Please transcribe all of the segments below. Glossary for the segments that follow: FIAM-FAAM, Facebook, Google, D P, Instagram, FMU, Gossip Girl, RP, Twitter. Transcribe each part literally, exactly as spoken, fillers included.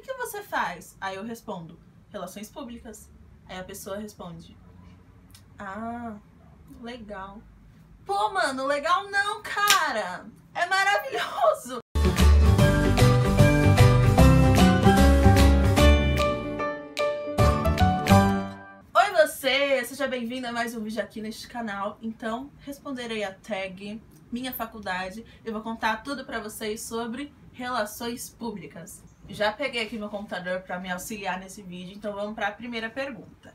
o que você faz? Aí eu respondo, relações públicas. Aí a pessoa responde, ah, legal. Pô, mano, legal não, cara. É maravilhoso. Oi você, seja bem-vindo a mais um vídeo aqui neste canal. Então, responder aí a tag Minha Faculdade. Eu vou contar tudo pra vocês sobre relações públicas. Já peguei aqui meu computador para me auxiliar nesse vídeo, então vamos para a primeira pergunta.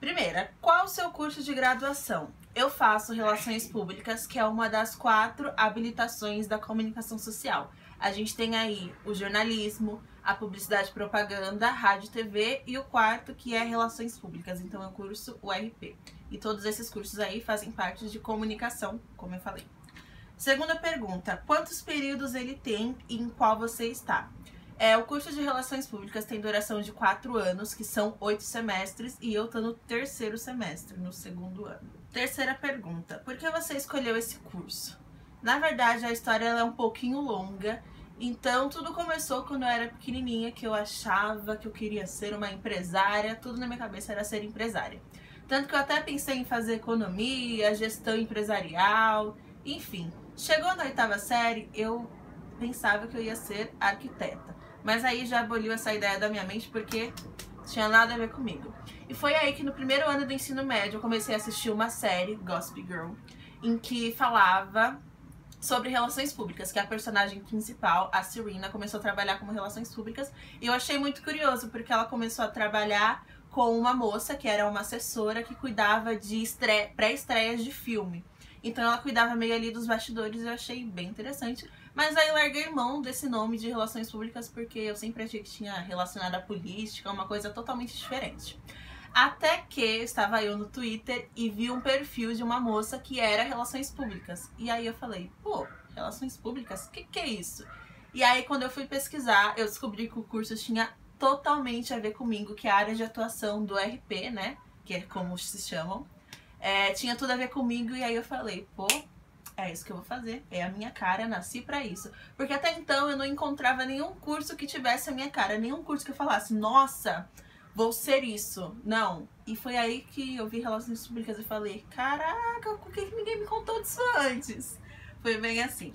Primeira, qual o seu curso de graduação? Eu faço Relações Públicas, que é uma das quatro habilitações da comunicação social. A gente tem aí o jornalismo, a publicidade e propaganda, rádio e tê vê e o quarto que é Relações Públicas, então eu curso o erre pê. E todos esses cursos aí fazem parte de comunicação, como eu falei. Segunda pergunta, quantos períodos ele tem e em qual você está? É, o curso de Relações Públicas tem duração de quatro anos, que são oito semestres, e eu tô no terceiro semestre, no segundo ano. Terceira pergunta, por que você escolheu esse curso? Na verdade, a história ela é um pouquinho longa, então tudo começou quando eu era pequenininha, que eu achava que eu queria ser uma empresária, tudo na minha cabeça era ser empresária. Tanto que eu até pensei em fazer economia, gestão empresarial, enfim. Chegou na oitava série, eu pensava que eu ia ser arquiteta. Mas aí já aboliu essa ideia da minha mente porque tinha nada a ver comigo. E foi aí que no primeiro ano do ensino médio eu comecei a assistir uma série, Gossip Girl, em que falava sobre relações públicas, que a personagem principal, a Serena, começou a trabalhar como relações públicas. E eu achei muito curioso porque ela começou a trabalhar com uma moça que era uma assessora que cuidava de pré-estreias de filme. Então ela cuidava meio ali dos bastidores e eu achei bem interessante. Mas aí larguei mão desse nome de Relações Públicas porque eu sempre achei que tinha relacionado à política, uma coisa totalmente diferente. Até que estava eu no Twitter e vi um perfil de uma moça que era Relações Públicas. E aí eu falei, pô, Relações Públicas? O que que é isso? E aí quando eu fui pesquisar, eu descobri que o curso tinha totalmente a ver comigo, que é a área de atuação do erre pê, né? Que é como se chamam. É, tinha tudo a ver comigo e aí eu falei, pô, é isso que eu vou fazer, é a minha cara, nasci pra isso. Porque até então eu não encontrava nenhum curso que tivesse a minha cara, nenhum curso que eu falasse, nossa, vou ser isso, não. E foi aí que eu vi Relações Públicas e falei, caraca, por que ninguém me contou disso antes? Foi bem assim.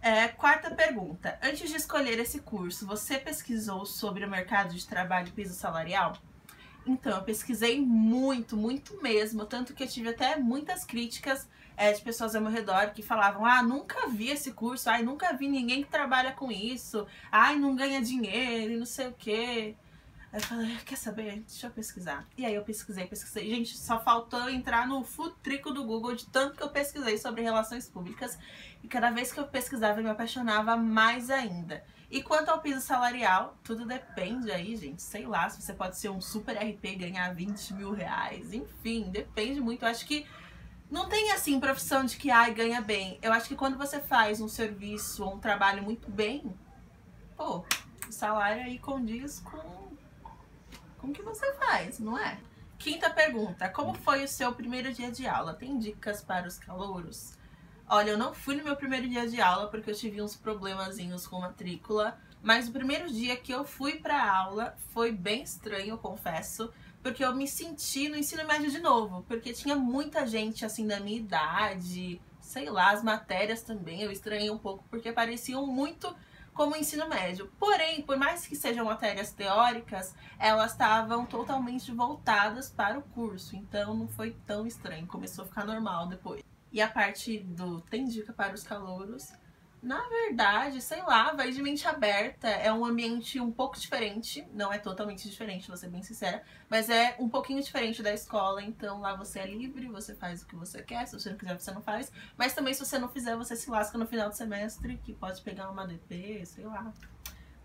É, quarta pergunta, antes de escolher esse curso, você pesquisou sobre o mercado de trabalho e piso salarial? Então, eu pesquisei muito, muito mesmo, tanto que eu tive até muitas críticas é, de pessoas ao meu redor que falavam, ah, nunca vi esse curso, ai, nunca vi ninguém que trabalha com isso, ai, não ganha dinheiro e não sei o quê. Aí eu falei, quer saber? Deixa eu pesquisar. E aí eu pesquisei, pesquisei. Gente, só faltou eu entrar no futrico do Google de tanto que eu pesquisei sobre relações públicas e cada vez que eu pesquisava eu me apaixonava mais ainda. E quanto ao piso salarial, tudo depende aí, gente, sei lá, se você pode ser um super erre pê e ganhar vinte mil reais, enfim, depende muito. Eu acho que não tem, assim, profissão de que, ai, ganha bem. Eu acho que quando você faz um serviço ou um trabalho muito bem, pô, o salário aí condiz com, com o que você faz, não é? Quinta pergunta, como foi o seu primeiro dia de aula? Tem dicas para os calouros? Olha, eu não fui no meu primeiro dia de aula porque eu tive uns problemazinhos com matrícula, mas o primeiro dia que eu fui pra aula foi bem estranho, eu confesso, porque eu me senti no ensino médio de novo, porque tinha muita gente assim da minha idade, sei lá, as matérias também, eu estranhei um pouco porque pareciam muito como o ensino médio. Porém, por mais que sejam matérias teóricas, elas estavam totalmente voltadas para o curso, então não foi tão estranho, começou a ficar normal depois. E a parte do tem dica para os calouros, na verdade, sei lá, vai de mente aberta, é um ambiente um pouco diferente, não é totalmente diferente, vou ser bem sincera, mas é um pouquinho diferente da escola, então lá você é livre, você faz o que você quer, se você não quiser você não faz, mas também se você não fizer você se lasca no final do semestre, que pode pegar uma dê pê, sei lá,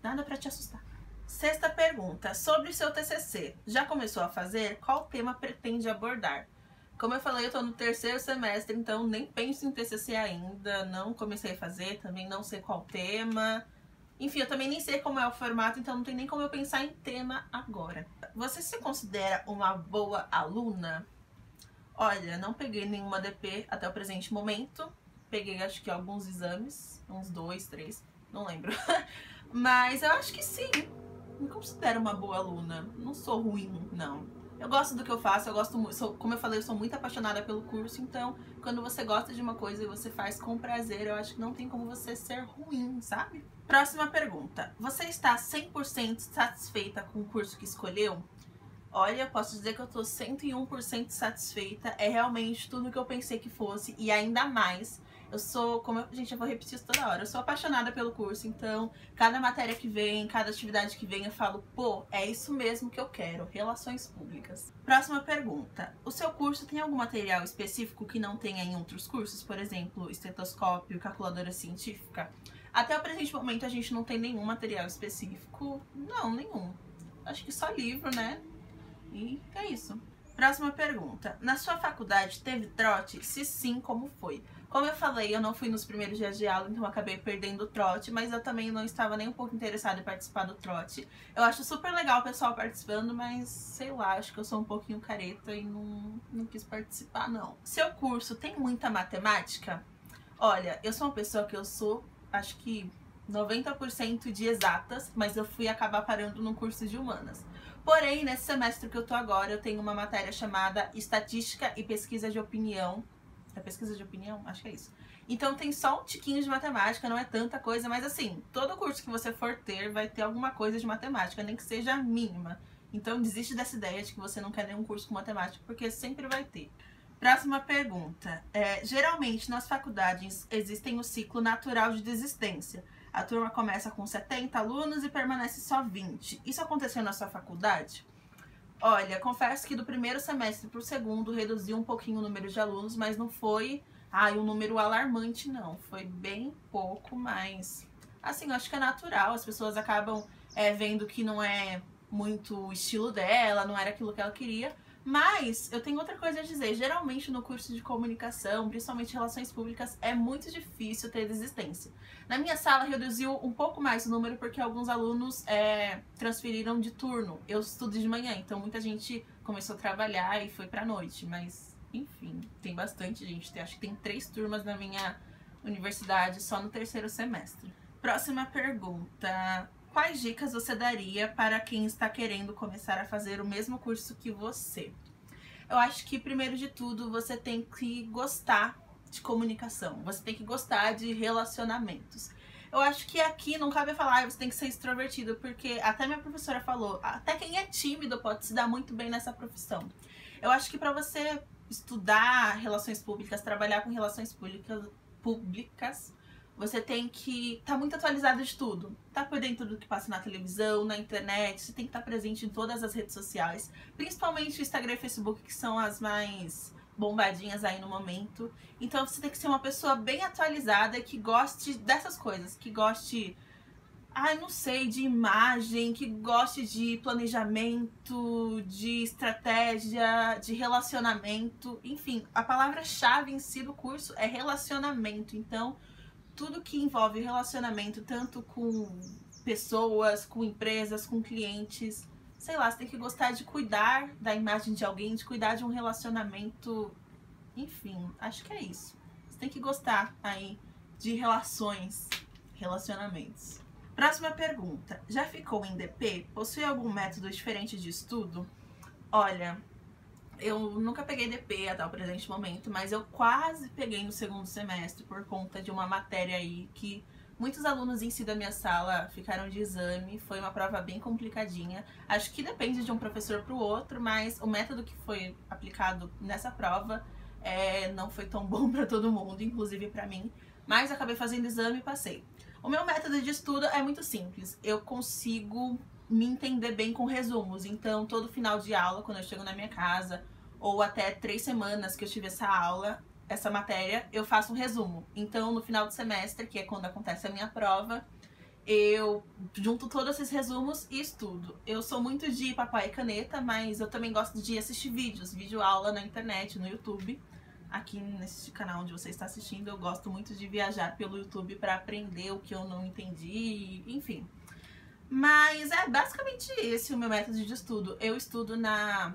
nada pra te assustar. Sexta pergunta, sobre o seu tê cê cê, já começou a fazer? Qual tema pretende abordar? Como eu falei, eu tô no terceiro semestre, então nem penso em tê cê cê ainda, não comecei a fazer, também não sei qual tema. Enfim, eu também nem sei como é o formato, então não tem nem como eu pensar em tema agora. Você se considera uma boa aluna? Olha, não peguei nenhuma dê pê até o presente momento. Peguei, acho que alguns exames, uns dois, três, não lembro. Mas eu acho que sim. considero uma boa aluna, não sou ruim, não. Eu gosto do que eu faço, eu gosto muito, sou, como eu falei, eu sou muito apaixonada pelo curso, então quando você gosta de uma coisa e você faz com prazer, eu acho que não tem como você ser ruim, sabe? Próxima pergunta, você está cem por cento satisfeita com o curso que escolheu? Olha, eu posso dizer que eu tô cento e um por cento satisfeita, é realmente tudo que eu pensei que fosse, e ainda mais, eu sou, como eu, gente, eu vou repetir isso toda hora, eu sou apaixonada pelo curso, então cada matéria que vem, cada atividade que vem, eu falo, pô, é isso mesmo que eu quero, relações públicas. Próxima pergunta, o seu curso tem algum material específico que não tenha em outros cursos, por exemplo, estetoscópio, calculadora científica? Até o presente momento a gente não tem nenhum material específico, não, nenhum, acho que só livro, né? E é isso. Próxima pergunta. Na sua faculdade teve trote? Se sim, como foi? Como eu falei, eu não fui nos primeiros dias de aula, então eu acabei perdendo o trote, mas eu também não estava nem um pouco interessada em participar do trote. Eu acho super legal o pessoal participando, mas sei lá, acho que eu sou um pouquinho careta e não, não quis participar, não. Seu curso tem muita matemática? Olha, eu sou uma pessoa que eu sou, acho que noventa por cento de exatas, mas eu fui acabar parando no curso de humanas. Porém, nesse semestre que eu tô agora, eu tenho uma matéria chamada Estatística e Pesquisa de Opinião. É pesquisa de opinião? Acho que é isso. Então tem só um tiquinho de matemática, não é tanta coisa, mas assim, todo curso que você for ter vai ter alguma coisa de matemática, nem que seja mínima. Então desiste dessa ideia de que você não quer nenhum curso com matemática, porque sempre vai ter. Próxima pergunta. É, geralmente nas faculdades existem o ciclo natural de desistência. A turma começa com setenta alunos e permanece só vinte. Isso aconteceu na sua faculdade? Olha, confesso que do primeiro semestre para o segundo reduziu um pouquinho o número de alunos, mas não foi ah, um número alarmante, não. Foi bem pouco, mas assim, eu acho que é natural. As pessoas acabam é, vendo que não é muito o estilo dela, não era aquilo que ela queria. Mas eu tenho outra coisa a dizer, geralmente no curso de comunicação, principalmente relações públicas, é muito difícil ter desistência. Na minha sala reduziu um pouco mais o número porque alguns alunos é, transferiram de turno. Eu estudo de manhã, então muita gente começou a trabalhar e foi pra noite, mas enfim, tem bastante gente. Acho que tem três turmas na minha universidade só no terceiro semestre. Próxima pergunta... Quais dicas você daria para quem está querendo começar a fazer o mesmo curso que você? Eu acho que, primeiro de tudo, você tem que gostar de comunicação. Você tem que gostar de relacionamentos. Eu acho que aqui não cabe falar, ah, você tem que ser extrovertido, porque até minha professora falou, até quem é tímido pode se dar muito bem nessa profissão. Eu acho que para você estudar relações públicas, trabalhar com relações públicas, públicas você tem que estar muito atualizado de tudo. Tá por dentro do que passa na televisão, na internet, você tem que estar presente em todas as redes sociais, principalmente o Instagram e o Facebook, que são as mais bombadinhas aí no momento. Então você tem que ser uma pessoa bem atualizada, que goste dessas coisas, que goste, ai, não sei, de imagem, que goste de planejamento, de estratégia, de relacionamento. Enfim, a palavra-chave em si do curso é relacionamento, então... Tudo que envolve relacionamento, tanto com pessoas, com empresas, com clientes, sei lá, você tem que gostar de cuidar da imagem de alguém, de cuidar de um relacionamento, enfim, acho que é isso. Você tem que gostar aí de relações, relacionamentos. Próxima pergunta, já ficou em D P? Possui algum método diferente de estudo? Olha... Eu nunca peguei D P até o presente momento, mas eu quase peguei no segundo semestre por conta de uma matéria aí que muitos alunos em si da minha sala ficaram de exame, foi uma prova bem complicadinha. Acho que depende de um professor para o outro, mas o método que foi aplicado nessa prova é, não foi tão bom para todo mundo, inclusive para mim, mas acabei fazendo exame e passei. O meu método de estudo é muito simples, eu consigo... me entender bem com resumos, então todo final de aula, quando eu chego na minha casa, ou até três semanas que eu tive essa aula, essa matéria, eu faço um resumo. Então no final do semestre, que é quando acontece a minha prova, eu junto todos esses resumos e estudo. Eu sou muito de papai e caneta, mas eu também gosto de assistir vídeos, vídeo aula na internet, no YouTube. Aqui nesse canal onde você está assistindo, eu gosto muito de viajar pelo YouTube para aprender o que eu não entendi, enfim... Mas é basicamente esse o meu método de estudo. Eu estudo na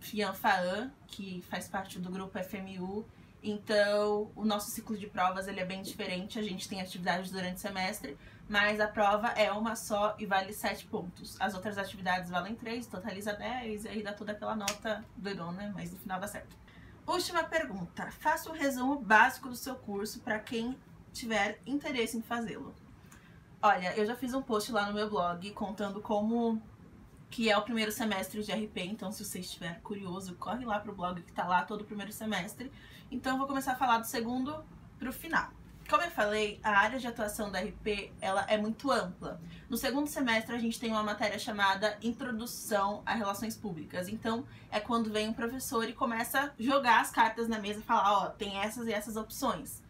FIAM-FAAM, que faz parte do grupo F M U, Então, o nosso ciclo de provas ele é bem diferente, a gente tem atividades durante o semestre, mas a prova é uma só e vale sete pontos. As outras atividades valem três, totaliza dez, e aí dá toda aquela nota doidona, mas no final dá certo. Última pergunta. Faça um resumo básico do seu curso para quem tiver interesse em fazê-lo. Olha, eu já fiz um post lá no meu blog contando como que é o primeiro semestre de R P, então se você estiver curioso, corre lá pro blog que tá lá todo o primeiro semestre. Então eu vou começar a falar do segundo pro final. Como eu falei, a área de atuação da R P, ela é muito ampla. No segundo semestre a gente tem uma matéria chamada Introdução a Relações Públicas. Então é quando vem um professor e começa a jogar as cartas na mesa e falar, ó, oh, tem essas e essas opções.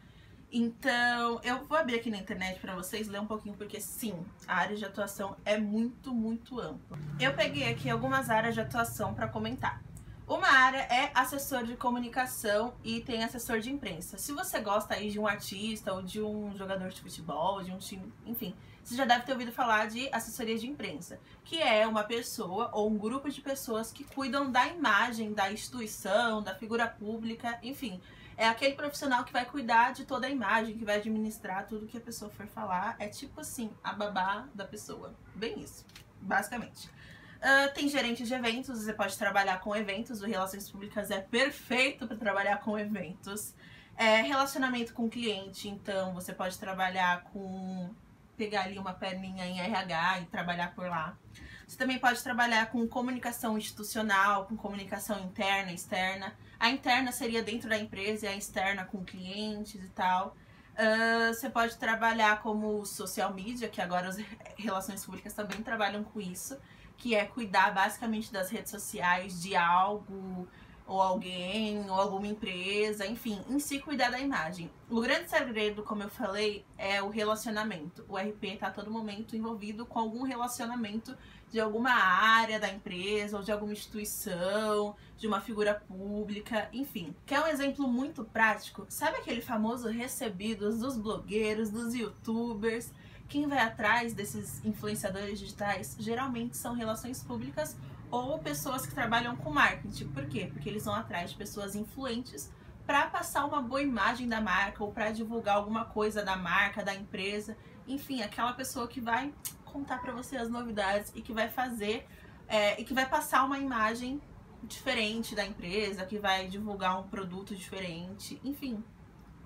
Então, eu vou abrir aqui na internet pra vocês ler um pouquinho, porque sim, a área de atuação é muito, muito ampla. Eu peguei aqui algumas áreas de atuação pra comentar. Uma área é assessor de comunicação e tem assessor de imprensa. Se você gosta aí de um artista ou de um jogador de futebol, de um time, enfim, você já deve ter ouvido falar de assessoria de imprensa, que é uma pessoa ou um grupo de pessoas que cuidam da imagem da instituição, da figura pública, enfim. É aquele profissional que vai cuidar de toda a imagem, que vai administrar tudo que a pessoa for falar. É tipo assim, a babá da pessoa. Bem isso, basicamente. Uh, tem gerente de eventos, você pode trabalhar com eventos. O Relações Públicas é perfeito para trabalhar com eventos. É relacionamento com o cliente, então você pode trabalhar com... pegar ali uma perninha em R H e trabalhar por lá. Você também pode trabalhar com comunicação institucional, com comunicação interna e externa. A interna seria dentro da empresa e a externa com clientes e tal. Uh, você pode trabalhar como social media, que agora as relações públicas também trabalham com isso, que é cuidar basicamente das redes sociais, de algo, ou alguém, ou alguma empresa, enfim, em si cuidar da imagem. O grande segredo, como eu falei, é o relacionamento. O R P está a todo momento envolvido com algum relacionamento de alguma área da empresa, ou de alguma instituição, de uma figura pública, enfim. Quer um exemplo muito prático? Sabe aquele famoso recebidos dos blogueiros, dos youtubers? Quem vai atrás desses influenciadores digitais geralmente são relações públicas ou pessoas que trabalham com marketing. Por quê? Porque eles vão atrás de pessoas influentes para passar uma boa imagem da marca ou para divulgar alguma coisa da marca, da empresa. Enfim, aquela pessoa que vai contar para você as novidades e que vai fazer, é, e que vai passar uma imagem diferente da empresa, que vai divulgar um produto diferente. Enfim,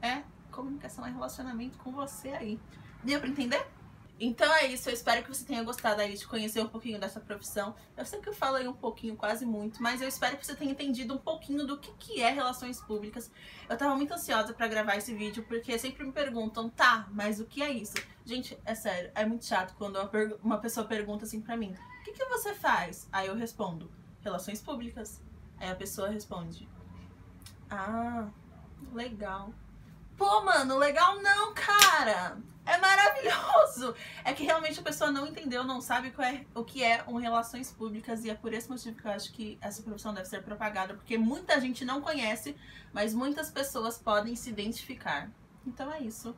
é comunicação, é relacionamento com você aí. Deu para entender? Então é isso, eu espero que você tenha gostado aí de conhecer um pouquinho dessa profissão. Eu sei que eu falei um pouquinho, quase muito, mas eu espero que você tenha entendido um pouquinho do que, que é relações públicas. Eu tava muito ansiosa pra gravar esse vídeo, porque sempre me perguntam, tá, mas o que é isso? Gente, é sério, é muito chato quando uma, uma pessoa pergunta assim pra mim, o que, que você faz? Aí eu respondo, relações públicas. Aí a pessoa responde, ah, legal. Pô, mano, legal não, cara! É maravilhoso! É que realmente a pessoa não entendeu, não sabe qual é, o que é um relações públicas, e é por esse motivo que eu acho que essa profissão deve ser propagada, porque muita gente não conhece, mas muitas pessoas podem se identificar. Então é isso.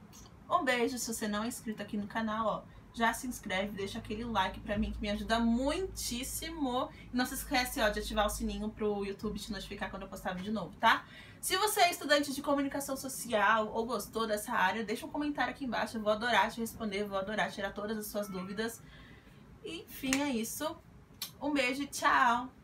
Um beijo, se você não é inscrito aqui no canal, ó, já se inscreve, deixa aquele like pra mim que me ajuda muitíssimo. E não se esquece, ó, de ativar o sininho pro YouTube te notificar quando eu postar vídeo novo, tá? Se você é estudante de comunicação social ou gostou dessa área, deixa um comentário aqui embaixo. Eu vou adorar te responder, vou adorar tirar todas as suas dúvidas. Enfim, é isso. Um beijo e tchau!